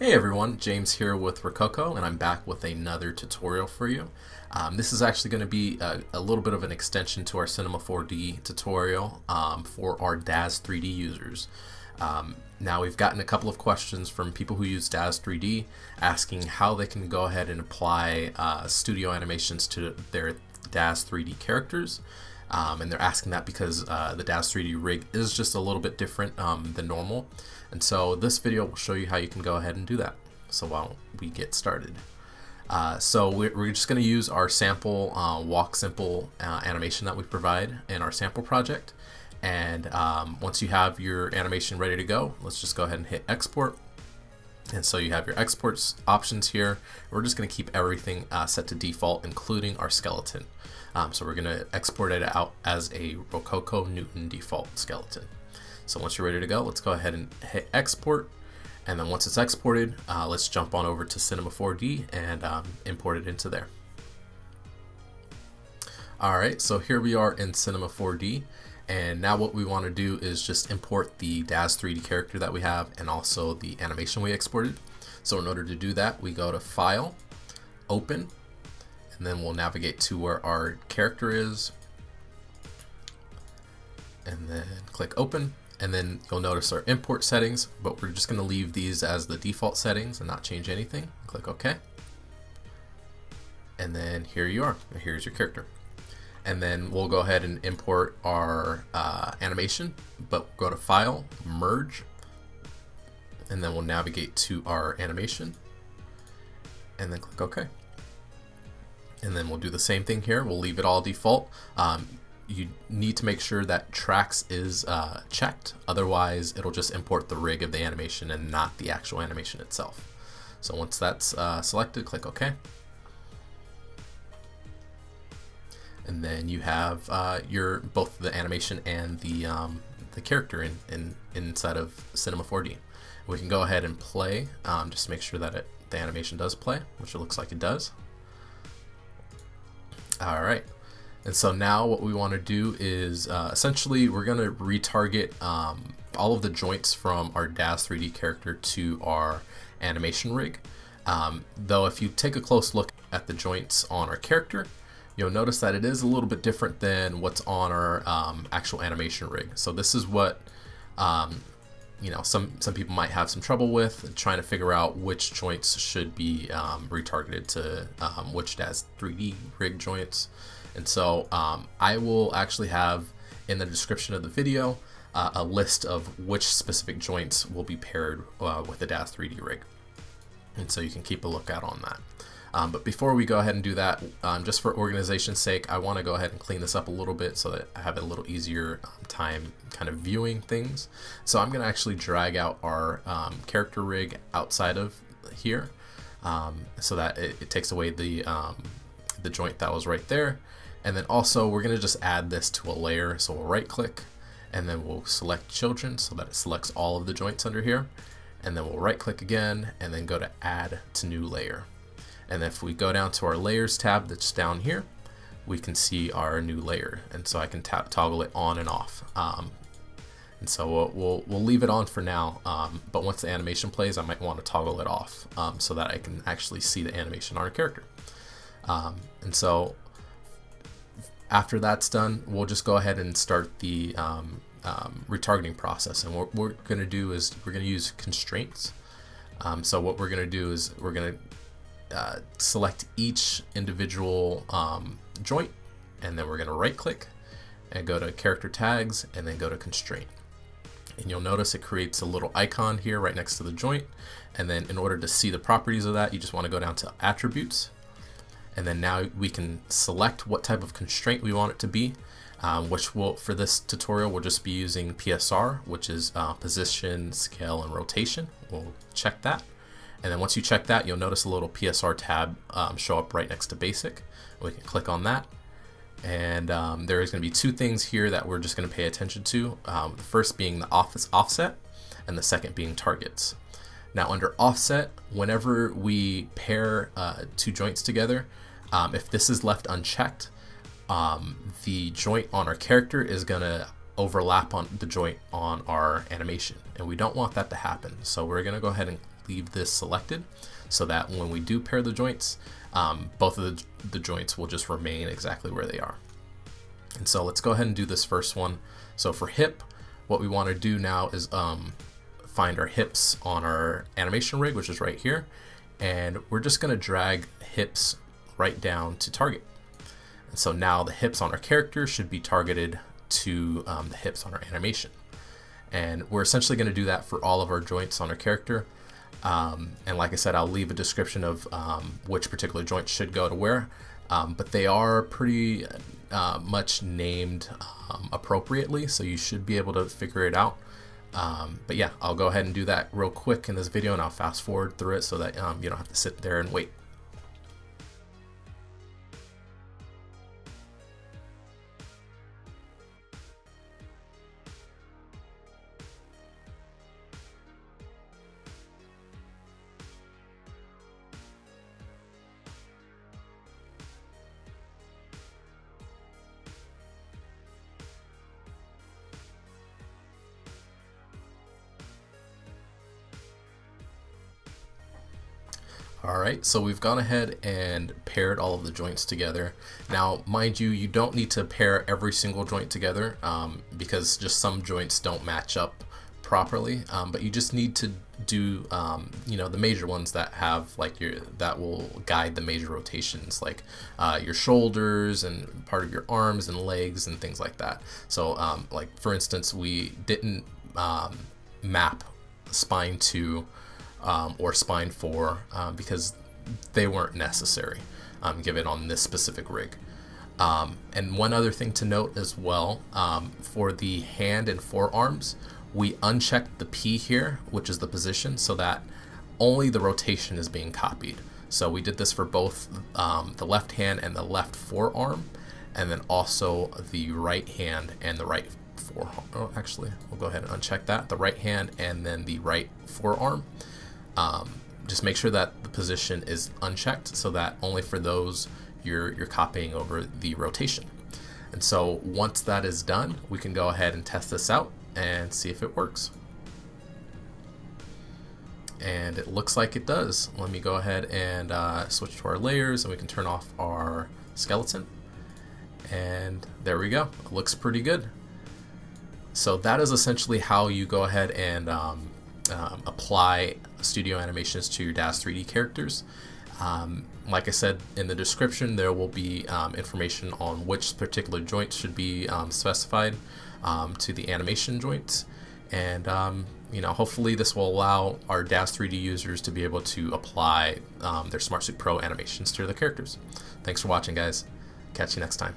Hey everyone, James here with Rococo, and I'm back with another tutorial for you. This is actually going to be a little bit of an extension to our Cinema 4D tutorial for our Daz 3D users. Now we've gotten a couple of questions from people who use Daz 3D asking how they can go ahead and apply studio animations to their Daz 3D characters. And they're asking that because the Daz 3D rig is just a little bit different than normal. And so this video will show you how you can go ahead and do that. So why don't we get started. So we're just going to use our sample walk simple animation that we provide in our sample project. And once you have your animation ready to go, let's just go ahead and hit export. And so you have your exports options here. We're just going to keep everything set to default, including our skeleton. So we're going to export it out as a Rococo Newton default skeleton. So once you're ready to go, let's go ahead and hit export. And then once it's exported, let's jump on over to Cinema 4D and import it into there. Alright, so here we are in Cinema 4D. And now what we want to do is just import the Daz 3D character that we have and also the animation we exported. So in order to do that, we go to File, Open, and then we'll navigate to where our character is and then click Open. And then you'll notice our import settings, but we're just going to leave these as the default settings and not change anything. Click OK. And then here you are. Here's your character. And then we'll go ahead and import our animation, but go to File, Merge, and then we'll navigate to our animation and then click OK. And then we'll do the same thing here. We'll leave it all default. You need to make sure that tracks is checked, otherwise it'll just import the rig of the animation and not the actual animation itself. So once that's selected, click OK. And then you have your both the animation and the character inside of Cinema 4D. We can go ahead and play. Just make sure that the animation does play, which it looks like it does. All right. And so now what we want to do is essentially we're going to retarget all of the joints from our Daz 3D character to our animation rig. Though if you take a close look at the joints on our character, you'll notice that it is a little bit different than what's on our actual animation rig. So this is what you know, some people might have some trouble with trying to figure out which joints should be retargeted to which Daz 3D rig joints. And so I will actually have in the description of the video a list of which specific joints will be paired with the Daz 3D rig. And so you can keep a lookout on that. But before we go ahead and do that, just for organization's sake, I want to go ahead and clean this up a little bit so that I have a little easier time kind of viewing things. So I'm going to actually drag out our character rig outside of here so that it takes away the joint that was right there. And then also we're going to just add this to a layer. So we'll right click and then we'll select children so that it selects all of the joints under here. And then we'll right click again and then go to add to new layer. And if we go down to our layers tab that's down here, we can see our new layer. And so I can toggle it on and off. And so we'll leave it on for now. But once the animation plays, I might want to toggle it off so that I can actually see the animation on our character. And so after that's done, we'll just go ahead and start the retargeting process. And what we're going to do is we're going to use constraints. So what we're going to do is we're going to select each individual joint, and then we're going to right click and go to character tags and then go to constraint. And you'll notice it creates a little icon here right next to the joint. And then in order to see the properties of that, you just want to go down to attributes. And then now we can select what type of constraint we want it to be, which will, for this tutorial, we'll just be using PSR, which is position, scale, and rotation. We'll check that. And then once you check that, you'll notice a little PSR tab show up right next to basic. We can click on that. And there is going to be two things here that we're just going to pay attention to. The first being the offset and the second being targets. Now under offset, whenever we pair two joints together, if this is left unchecked, the joint on our character is going to overlap on the joint on our animation. And we don't want that to happen. So we're going to go ahead and leave this selected so that when we do pair the joints, both of the joints will just remain exactly where they are. And so let's go ahead and do this first one. So for hip, what we want to do now is find our hips on our animation rig, which is right here. And we're just going to drag hips right down to target. And so now the hips on our character should be targeted to the hips on our animation. And we're essentially going to do that for all of our joints on our character. And like I said, I'll leave a description of which particular joint should go to where, but they are pretty much named appropriately, so you should be able to figure it out. But yeah, I'll go ahead and do that real quick in this video, and I'll fast forward through it so that you don't have to sit there and wait. Alright, so we've gone ahead and paired all of the joints together. Now, mind you, you don't need to pair every single joint together because just some joints don't match up properly, but you just need to do you know, the major ones that have like that will guide the major rotations, like your shoulders and part of your arms and legs and things like that. So like for instance, we didn't map spine 2 or spine 4 because they weren't necessary given on this specific rig. And one other thing to note as well, for the hand and forearms, we unchecked the P here, which is the position, so that only the rotation is being copied. So we did this for both the left hand and the left forearm, and then also the right hand and the right forearm. Oh, actually, we'll go ahead and uncheck that, the right hand and then the right forearm. Just make sure that the position is unchecked so that only for those you're copying over the rotation. And so once that is done, we can go ahead and test this out and see if it works. And it looks like it does. Let me go ahead and switch to our layers, and we can turn off our skeleton. And there we go. It looks pretty good. So that is essentially how you go ahead and apply studio animations to your Daz 3D characters. Like I said, in the description there will be information on which particular joints should be specified to the animation joints, and you know, hopefully this will allow our Daz 3D users to be able to apply their SmartSuit Pro animations to their characters. Thanks for watching, guys. Catch you next time.